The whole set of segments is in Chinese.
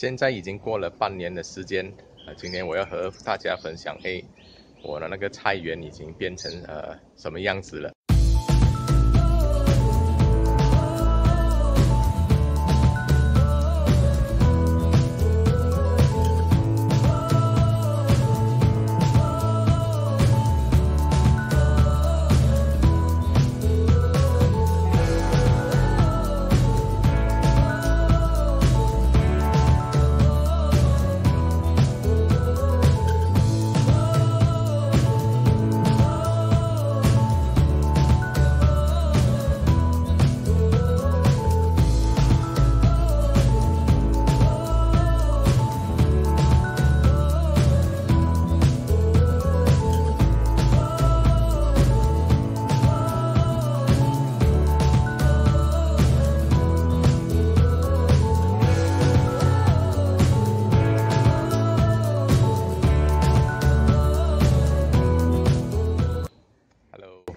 现在已经过了半年的时间，今天我要和大家分享，我的那个菜园已经变成什么样子了。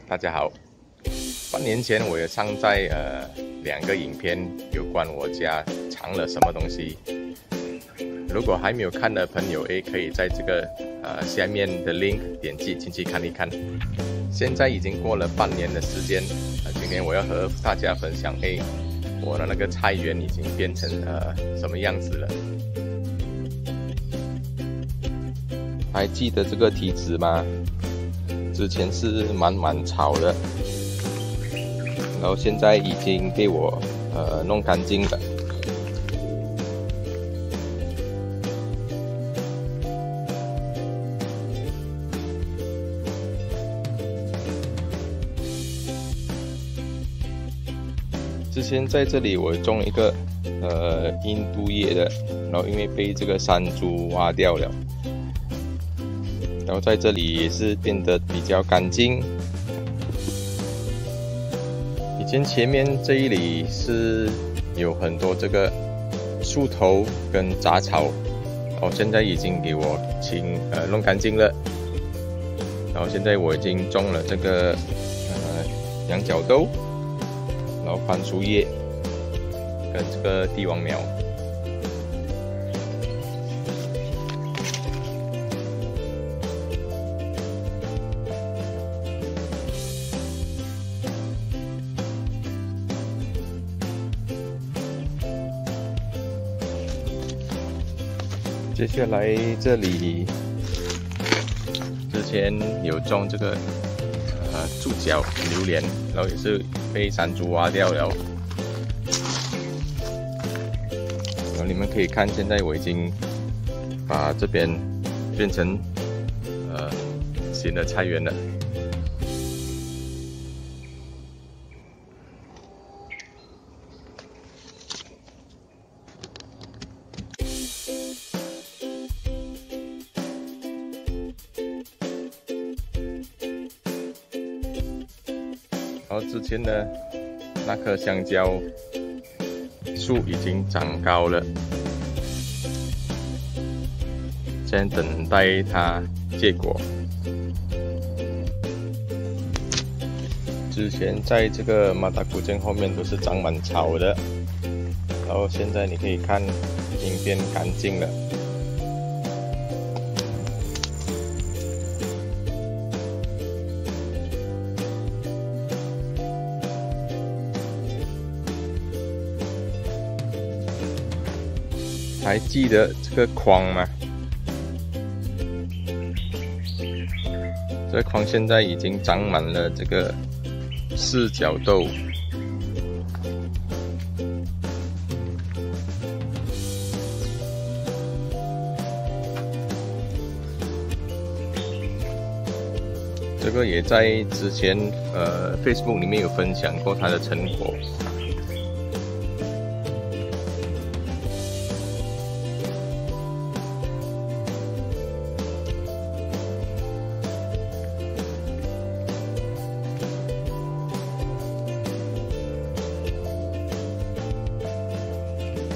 大家好，半年前我也上载2个影片，有关我家藏了什么东西。如果还没有看的朋友，可以在这个下面的 link 点击进去看一看。现在已经过了半年的时间，今天我要和大家分享，我的那个菜园已经变成什么样子了。还记得这个梯子吗？之前是满草的，然后现在已经被我弄干净了。之前在这里我种一个印度叶的，然后因为被这个山猪挖掉了。然后在这里也是变得比较干净。以前前面这一里是有很多这个树头跟杂草，现在已经给我清弄干净了。然后现在我已经种了这个羊角豆，然后番薯叶跟这个帝王苗。接下来这里之前有种这个猪脚榴莲，然后也是被山猪挖掉了。然后你们可以看，现在我已经把这边变成新的菜园了。然后之前的那棵香蕉树已经长高了，先等待它结果。之前在这个马达古镇后面都是长满草的，然后现在你可以看，已经变干净了。还记得这个框吗？这个框现在已经长满了这个四角豆。这个也在之前Facebook 里面有分享过它的成果。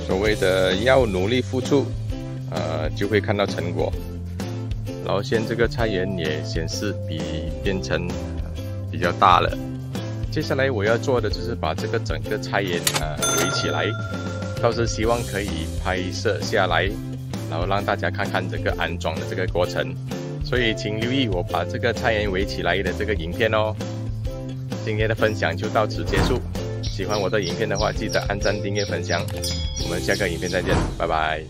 所谓的要努力付出，就会看到成果。然后现在这个菜园也显示变成比较大了。接下来我要做的就是把这个整个菜园围起来，倒是希望可以拍摄下来，然后让大家看看这个安装的这个过程。所以请留意我把这个菜园围起来的这个影片哦。今天的分享就到此结束。喜欢我的影片的话，记得按赞、订阅、分享。我们下个影片再见，拜拜。